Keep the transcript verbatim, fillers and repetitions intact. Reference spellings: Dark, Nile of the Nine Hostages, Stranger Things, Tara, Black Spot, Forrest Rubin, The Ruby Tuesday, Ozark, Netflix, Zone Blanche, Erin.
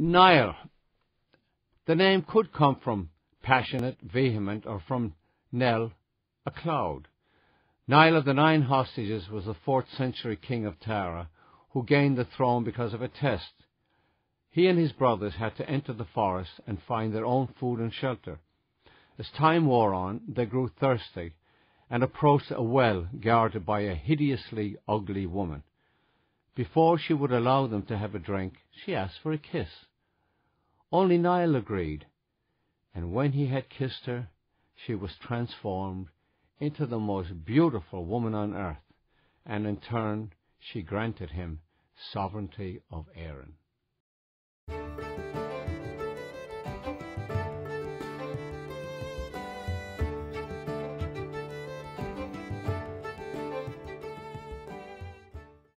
Nile. The name could come from passionate, vehement, or from Nel, a cloud. Nile of the Nine Hostages was the fourth century king of Tara, who gained the throne because of a test. He and his brothers had to enter the forest and find their own food and shelter. As time wore on, they grew thirsty and approached a well guarded by a hideously ugly woman. Before she would allow them to have a drink, she asked for a kiss. Only Nile agreed, and when he had kissed her, she was transformed into the most beautiful woman on earth, and in turn she granted him sovereignty of Erin.